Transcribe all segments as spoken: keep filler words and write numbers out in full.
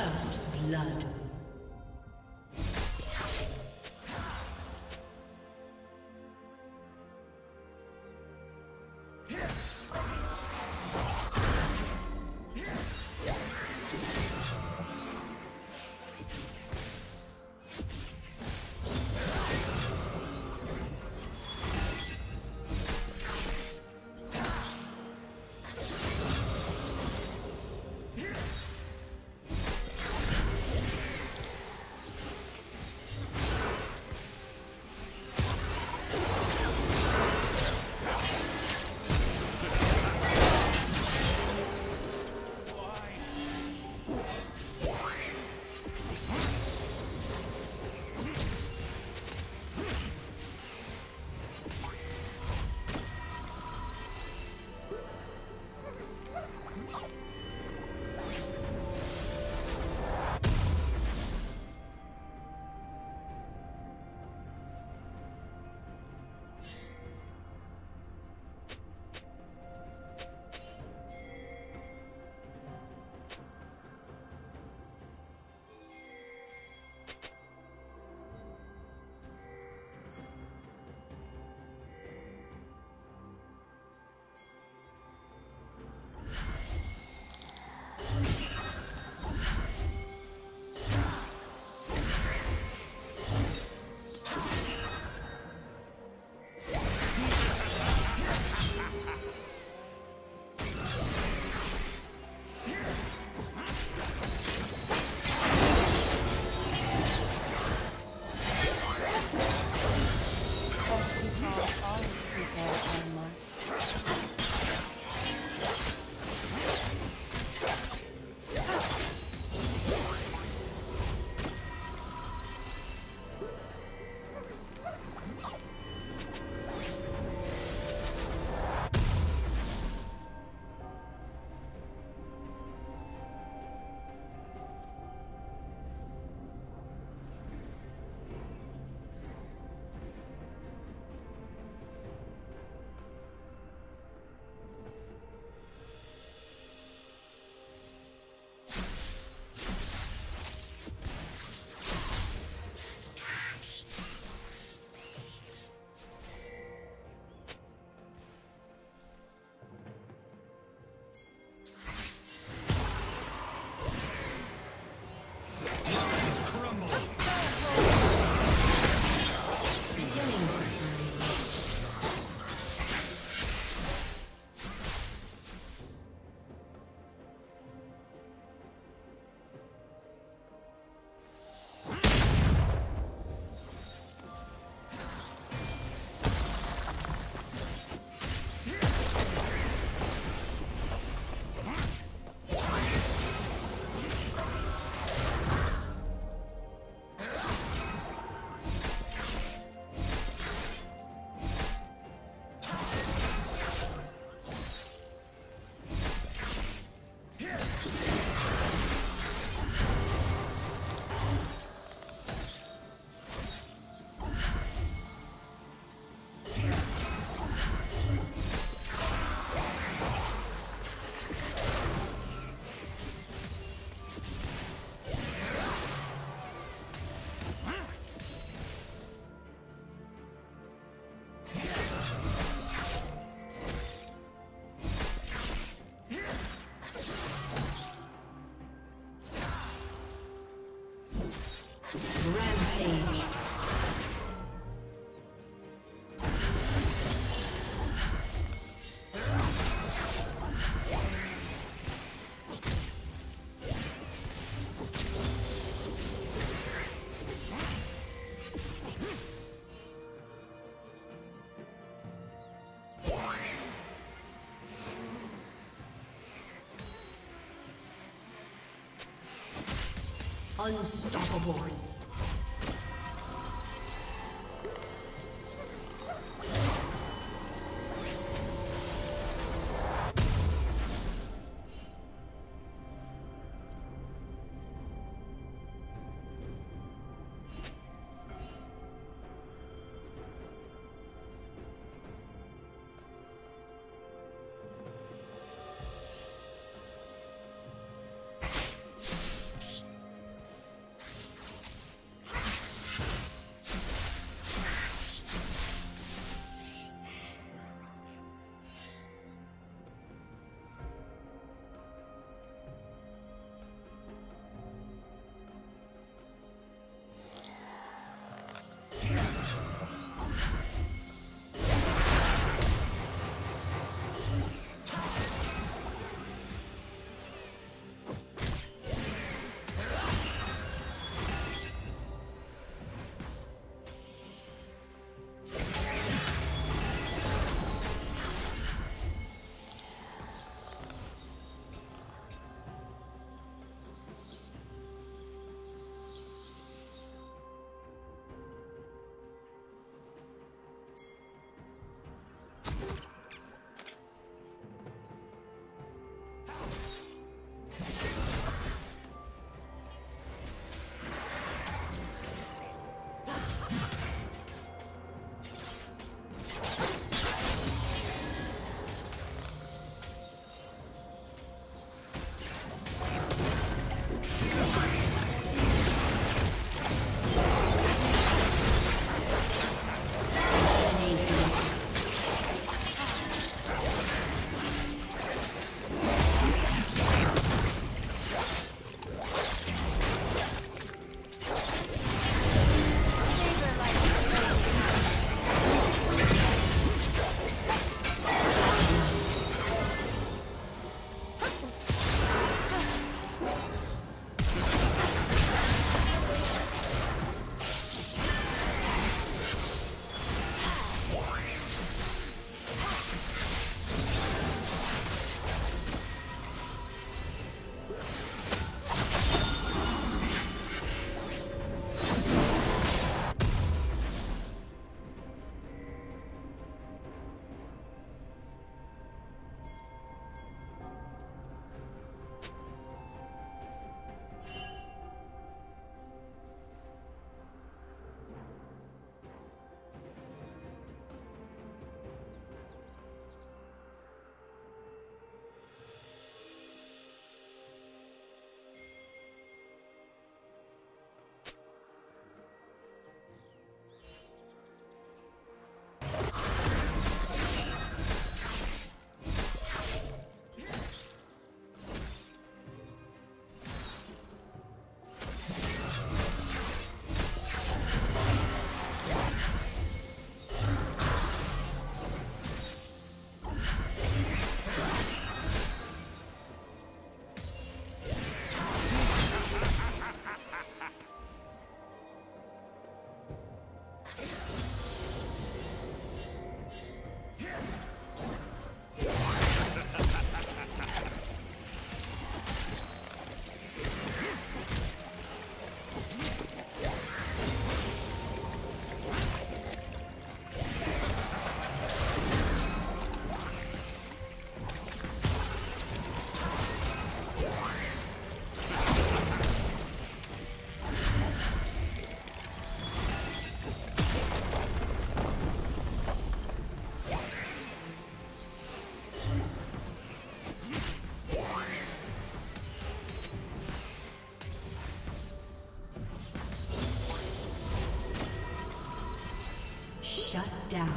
First blood. Unstoppable. Shut down.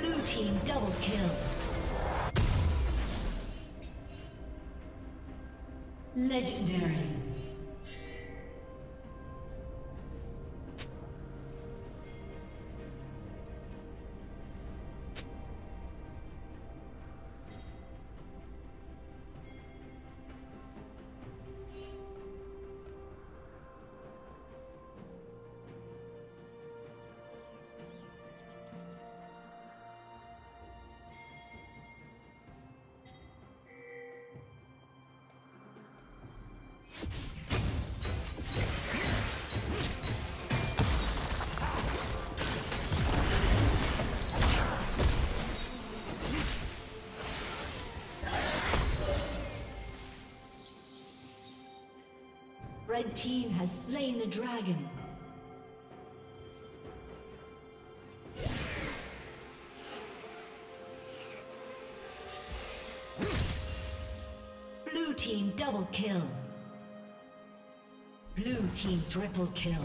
Blue team double kill. Legendary. Red team has slain the dragon. Blue team double kill. Blue team triple kill.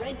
Red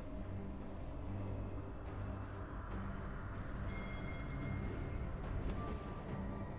Blue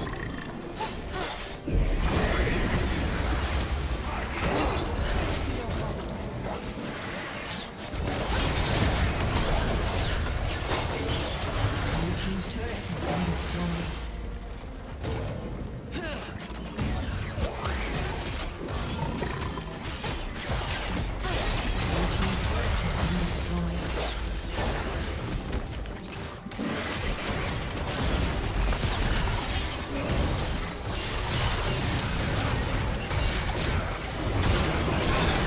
Blue team's turret has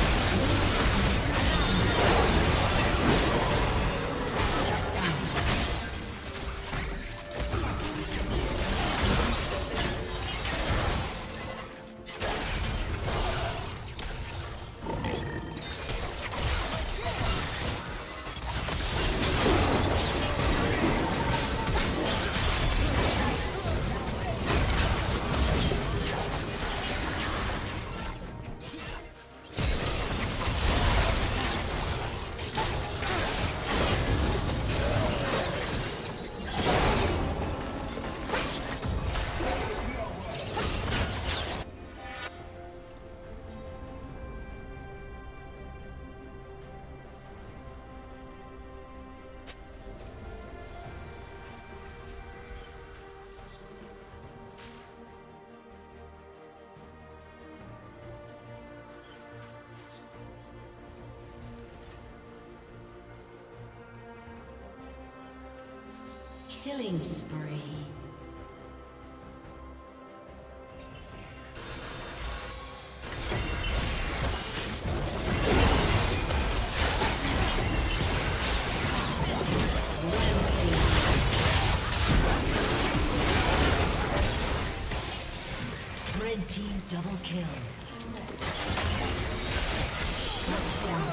been destroyed. Killing spree. Red team double kill. Touchdown.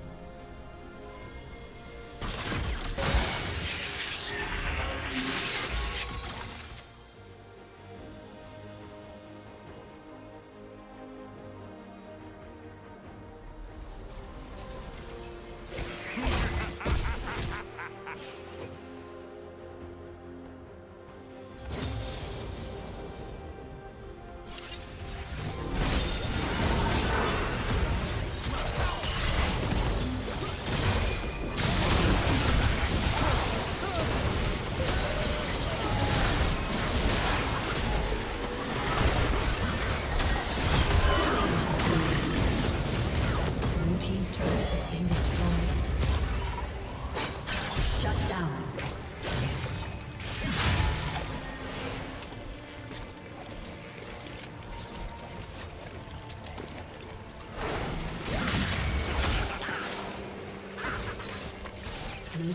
Blue